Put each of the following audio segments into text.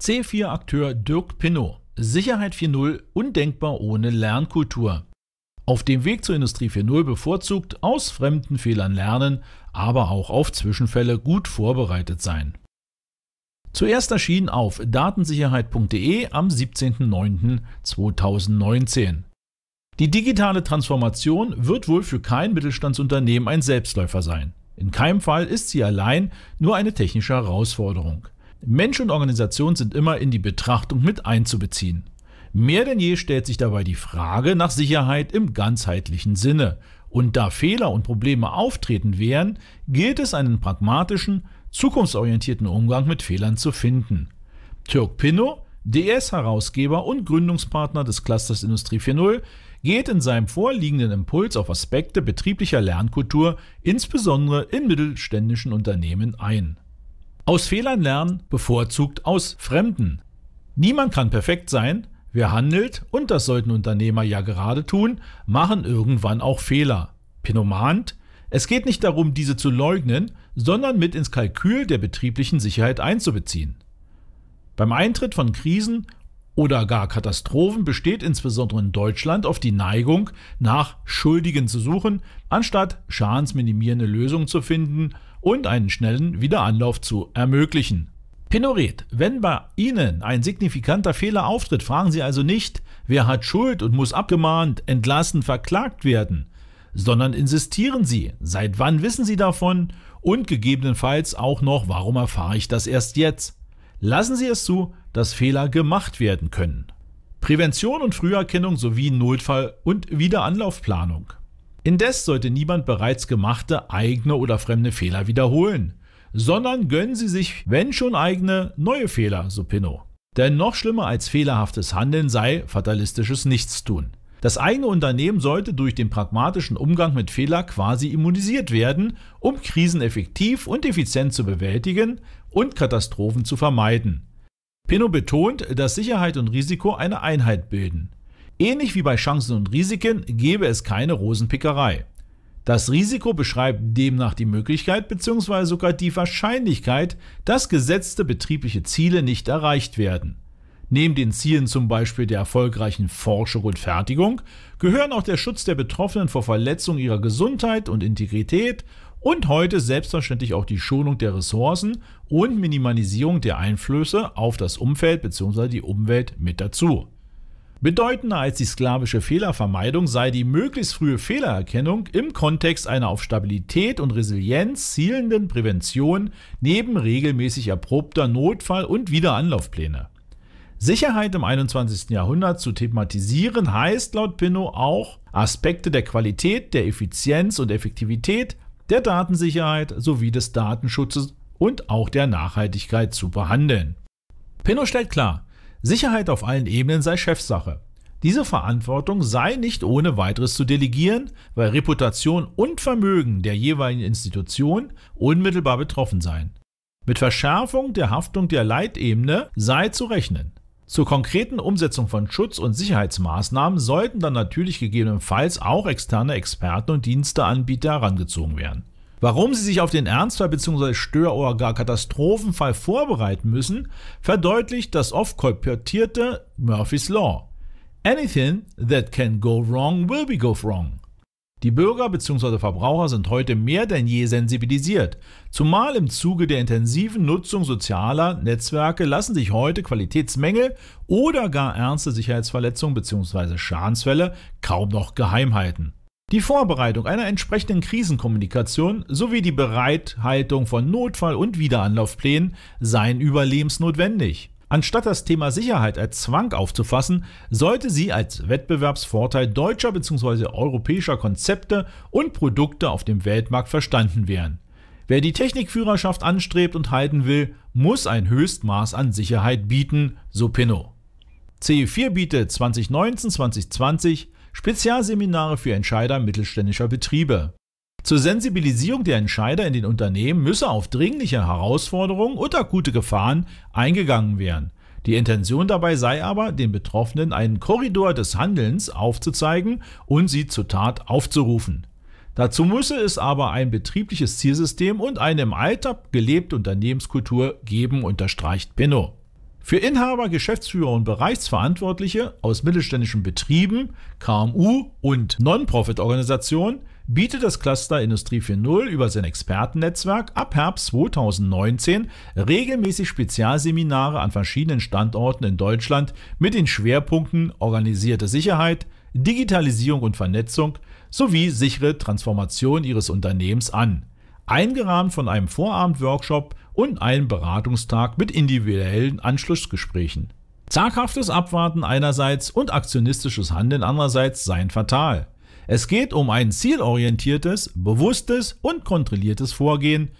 C4-Akteur Dirk Pinnow: Sicherheit 4.0 undenkbar ohne Lernkultur. Auf dem Weg zur Industrie 4.0 bevorzugt aus fremden Fehlern lernen, aber auch auf Zwischenfälle gut vorbereitet sein. Zuerst erschien auf datensicherheit.de am 17.09.2019. Die digitale Transformation wird wohl für kein Mittelstandsunternehmen ein Selbstläufer sein. In keinem Fall ist sie allein nur eine technische Herausforderung. Mensch und Organisation sind immer in die Betrachtung mit einzubeziehen. Mehr denn je stellt sich dabei die Frage nach Sicherheit im ganzheitlichen Sinne. Und da Fehler und Probleme auftreten werden, gilt es, einen pragmatischen, zukunftsorientierten Umgang mit Fehlern zu finden. Dirk Pinnow, DS-Herausgeber und Gründungspartner des Clusters Industrie 4.0, geht in seinem vorliegenden Impuls auf Aspekte betrieblicher Lernkultur, insbesondere in mittelständischen Unternehmen, ein. Aus Fehlern lernen, bevorzugt aus Fremden. Niemand kann perfekt sein. Wer handelt, und das sollten Unternehmer ja gerade tun, machen irgendwann auch Fehler. Pinnow mahnt: Es geht nicht darum, diese zu leugnen, sondern mit ins Kalkül der betrieblichen Sicherheit einzubeziehen. Beim Eintritt von Krisen oder gar Katastrophen besteht insbesondere in Deutschland oft die Neigung, nach Schuldigen zu suchen, anstatt schadensminimierende Lösungen zu finden und einen schnellen Wiederanlauf zu ermöglichen. Pinnow rät: Wenn bei Ihnen ein signifikanter Fehler auftritt, fragen Sie also nicht, wer hat Schuld und muss abgemahnt, entlassen, verklagt werden, sondern insistieren Sie: Seit wann wissen Sie davon und gegebenenfalls auch noch, warum erfahre ich das erst jetzt? Lassen Sie es zu, dass Fehler gemacht werden können. Prävention und Früherkennung sowie Notfall- und Wiederanlaufplanung. Indes sollte niemand bereits gemachte eigene oder fremde Fehler wiederholen, sondern gönnen Sie sich, wenn schon eigene, neue Fehler, so Pinnow. Denn noch schlimmer als fehlerhaftes Handeln sei fatalistisches Nichtstun. Das eigene Unternehmen sollte durch den pragmatischen Umgang mit Fehler quasi immunisiert werden, um Krisen effektiv und effizient zu bewältigen und Katastrophen zu vermeiden. Pinnow betont, dass Sicherheit und Risiko eine Einheit bilden. Ähnlich wie bei Chancen und Risiken gäbe es keine Rosenpickerei. Das Risiko beschreibt demnach die Möglichkeit bzw. sogar die Wahrscheinlichkeit, dass gesetzte betriebliche Ziele nicht erreicht werden. Neben den Zielen zum Beispiel der erfolgreichen Forschung und Fertigung gehören auch der Schutz der Betroffenen vor Verletzung ihrer Gesundheit und Integrität und heute selbstverständlich auch die Schonung der Ressourcen und Minimalisierung der Einflüsse auf das Umfeld bzw. die Umwelt mit dazu. Bedeutender als die sklavische Fehlervermeidung sei die möglichst frühe Fehlererkennung im Kontext einer auf Stabilität und Resilienz zielenden Prävention neben regelmäßig erprobter Notfall- und Wiederanlaufpläne. Sicherheit im 21. Jahrhundert zu thematisieren heißt laut Pinnow auch, Aspekte der Qualität, der Effizienz und Effektivität, der Datensicherheit sowie des Datenschutzes und auch der Nachhaltigkeit zu behandeln. Pinnow stellt klar: Sicherheit auf allen Ebenen sei Chefsache. Diese Verantwortung sei nicht ohne weiteres zu delegieren, weil Reputation und Vermögen der jeweiligen Institution unmittelbar betroffen seien. Mit Verschärfung der Haftung der Leitebene sei zu rechnen. Zur konkreten Umsetzung von Schutz- und Sicherheitsmaßnahmen sollten dann natürlich gegebenenfalls auch externe Experten und Diensteanbieter herangezogen werden. Warum Sie sich auf den Ernstfall bzw. Stör- oder gar Katastrophenfall vorbereiten müssen, verdeutlicht das oft kolportierte Murphy's Law: Anything that can go wrong will be go wrong. Die Bürger bzw. Verbraucher sind heute mehr denn je sensibilisiert. Zumal im Zuge der intensiven Nutzung sozialer Netzwerke lassen sich heute Qualitätsmängel oder gar ernste Sicherheitsverletzungen bzw. Schadensfälle kaum noch geheim halten. Die Vorbereitung einer entsprechenden Krisenkommunikation sowie die Bereithaltung von Notfall- und Wiederanlaufplänen seien überlebensnotwendig. Anstatt das Thema Sicherheit als Zwang aufzufassen, sollte sie als Wettbewerbsvorteil deutscher bzw. europäischer Konzepte und Produkte auf dem Weltmarkt verstanden werden. Wer die Technikführerschaft anstrebt und halten will, muss ein Höchstmaß an Sicherheit bieten, so Pinnow. CI4 bietet 2019-2020 Spezialseminare für Entscheider mittelständischer Betriebe. Zur Sensibilisierung der Entscheider in den Unternehmen müsse auf dringliche Herausforderungen und akute Gefahren eingegangen werden. Die Intention dabei sei aber, den Betroffenen einen Korridor des Handelns aufzuzeigen und sie zur Tat aufzurufen. Dazu müsse es aber ein betriebliches Zielsystem und eine im Alltag gelebte Unternehmenskultur geben, unterstreicht Pinnow. Für Inhaber, Geschäftsführer und Bereichsverantwortliche aus mittelständischen Betrieben, KMU und Non-Profit-Organisationen bietet das Cluster Industrie 4.0 über sein Expertennetzwerk ab Herbst 2019 regelmäßig Spezialseminare an verschiedenen Standorten in Deutschland mit den Schwerpunkten organisierte Sicherheit, Digitalisierung und Vernetzung sowie sichere Transformation Ihres Unternehmens an, eingerahmt von einem Vorabend-Workshop und einem Beratungstag mit individuellen Anschlussgesprächen. Zaghaftes Abwarten einerseits und aktionistisches Handeln andererseits seien fatal. Es geht um ein zielorientiertes, bewusstes und kontrolliertes Vorgehen.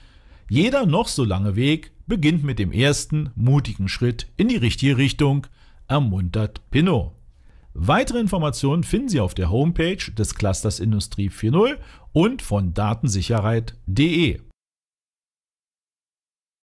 Jeder noch so lange Weg beginnt mit dem ersten mutigen Schritt in die richtige Richtung, ermuntert Pinnow. Weitere Informationen finden Sie auf der Homepage des Clusters Industrie 4.0 und von datensicherheit.de.